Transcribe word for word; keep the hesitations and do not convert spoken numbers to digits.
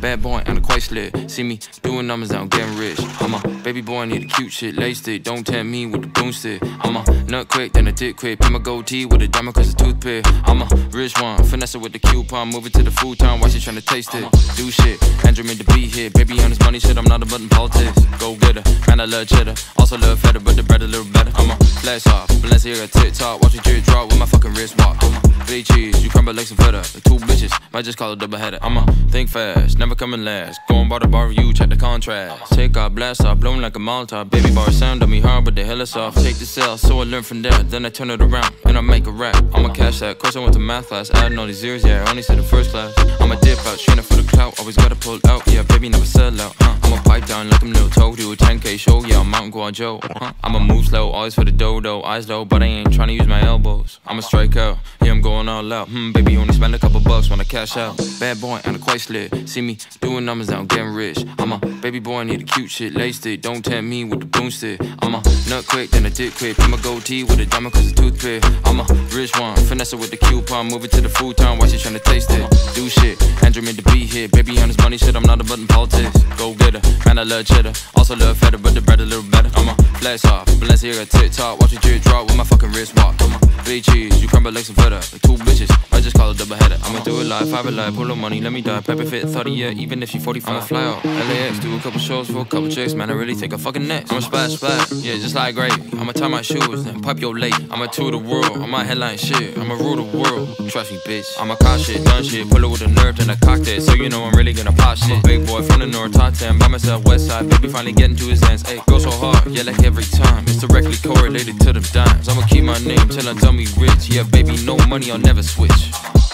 Bad boy, I'm quite slit. See me doing numbers, I'm getting rich. I'm a baby boy, I need a cute shit. Laced it, don't tempt me with the boomstick. I'm a nut quick, then a dick quick. Put my gold tee with a diamond cause a toothpick. I'm a rich one, finesse it with the coupon. Move it to the food time, why she trying to taste it? Do shit, Andrew made the beat here. Baby on his money shit, I'm not a button politics. Go get her, man, I love cheddar. Also love feta, but the bread a little better. I'm a flash off, Balenciaga TikTok. Watch your drip drop with my fucking wrist walk. I'm a three cheese, you crumble like some feta. Two bitches, might just call it double header. I'm a think fast, never coming last. Going by the bar, you check the contrast. Take our blast off, blown like a Molotov. Baby bar sound on me hard, but the hell is off. Take the cell, so I learn from there. Then I turn it around, and I make a rap. I'ma cash that, course I went to math class. Adding all these zeros, yeah, I only said the first class. I'ma dip out, straining for the clout. Always gotta pull out, yeah, baby never sell out. uh, I'ma pipe down like I'm Lil Toe. Do a ten K show, yeah, I'm out in Guangzhou. uh, I'ma move slow, always for the dodo. Eyes low, but I ain't trying to use my elbows. I'ma strike out, yeah, I'm going all out. Hmm, baby, only spend a couple bucks when I cash out. Bad boy, I'm quite slit. See me doing numbers, now I'm getting rich. I'm a baby boy, I need a cute shit. Laced it, don't tempt me with the boomstick. I'm a nut quick, then a dick quick. Put my gold tee with a diamond cause a toothpick. I'm a rich one, finesse it with the coupon. Move it to the food time, why she trying to taste it? Do shit, Andrew made the beat here. Baby on his money shit, I'm not a button politics. Go get her, man, I love cheddar. Also love feta, but the bread a little better. I'm a flex off, Balenciaga TikTok. Watch your drip drop with my fucking wrist walk. I'm a three cheese, you crumble like some feta. Two bitches, I just call it double header. I'ma do it live, five alive, pull up money, let me die. Pepper fit thirty, yeah, even if she forty-five. I'ma fly out, L A X, do a couple shows for a couple chicks. Man, I really think I fucking next. I'ma splash, splash, yeah, just like gravy. I'ma tie my shoes, then pop your late. I'ma tour the world, I'ma headline shit. I'ma rule the world, trust me, bitch. I'ma cop shit, done shit, pull it with a nerve, then I cocked it. So you know I'm really gonna pop shit. I'm a big boy from the north, top ten, by myself, west side. Baby finally getting to his ends, ayy, go so hard, yeah, like every time. It's directly correlated to them dimes. I'ma keep my name till I'm dummy rich, yeah, baby, no money, I'll never switch.